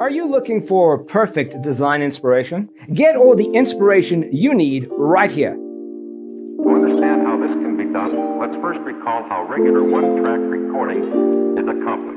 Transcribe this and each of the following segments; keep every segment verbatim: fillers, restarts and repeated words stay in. Are you looking for perfect design inspiration? Get all the inspiration you need right here. To understand how this can be done, let's first recall how regular one-track recording is accomplished.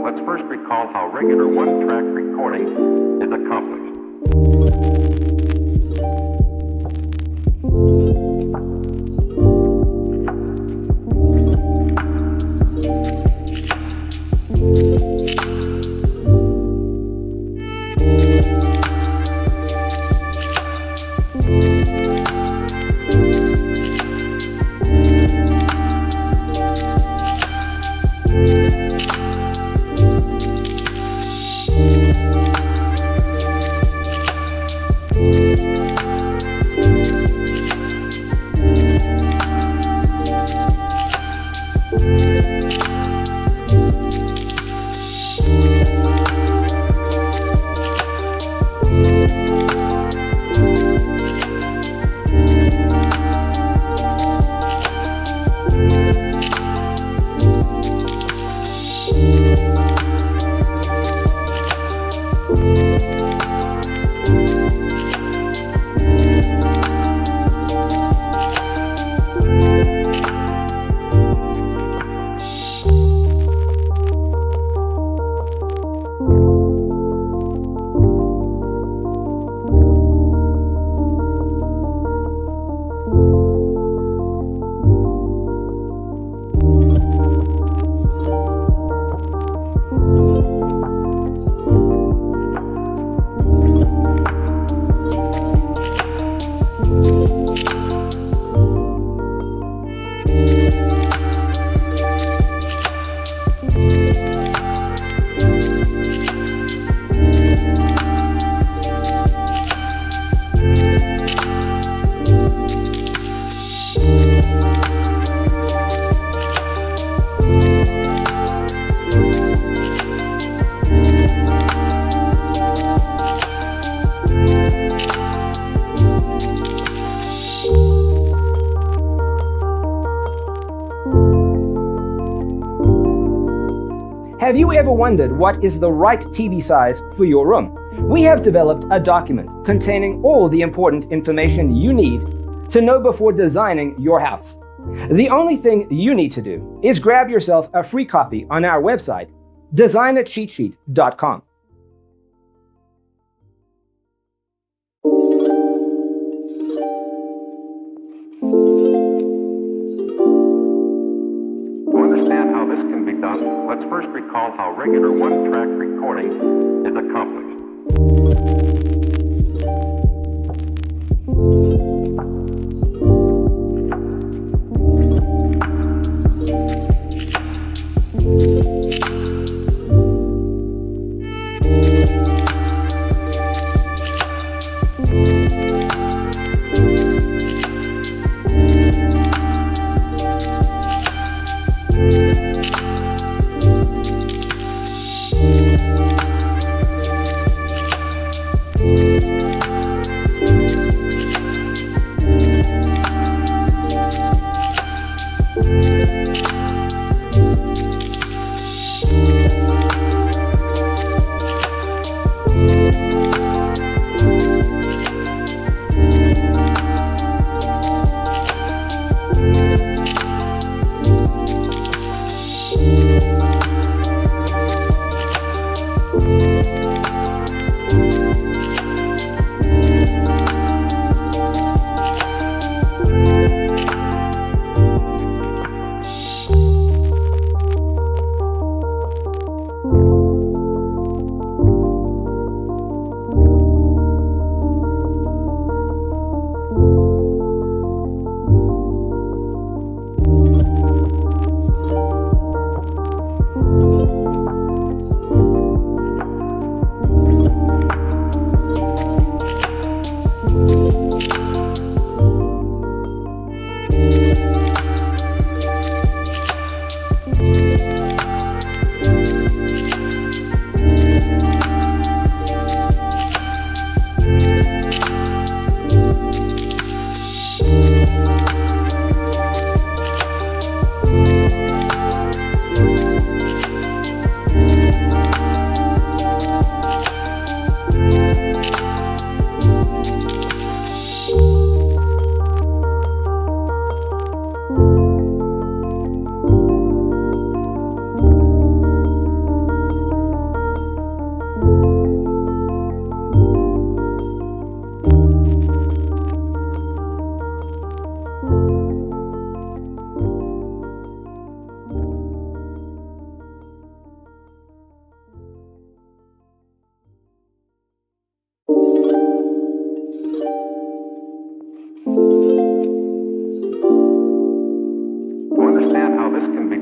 Let's first recall how regular one-track recording is accomplished. Have you ever wondered what is the right T V size for your room? We have developed a document containing all the important information you need to know before designing your house. The only thing you need to do is grab yourself a free copy on our website, designer cheat sheet dot com. Let's first recall how regular one-track recording is accomplished.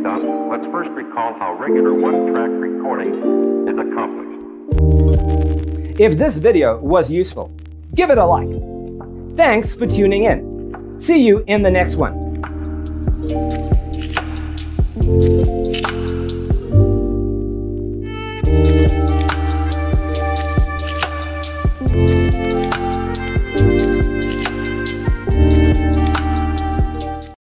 Let's first recall how regular one-track recording is accomplished. If this video was useful, give it a like. Thanks for tuning in. See you in the next one.